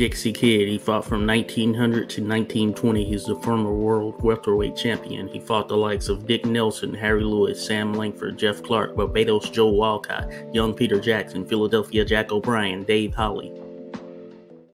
Dixie Kid. He fought from 1900 to 1920. He's the former world welterweight champion. He fought the likes of Dick Nelson, Harry Lewis, Sam Langford, Jeff Clark, Barbados Joe Walcott, Young Peter Jackson, Philadelphia Jack O'Brien, Dave Hawley.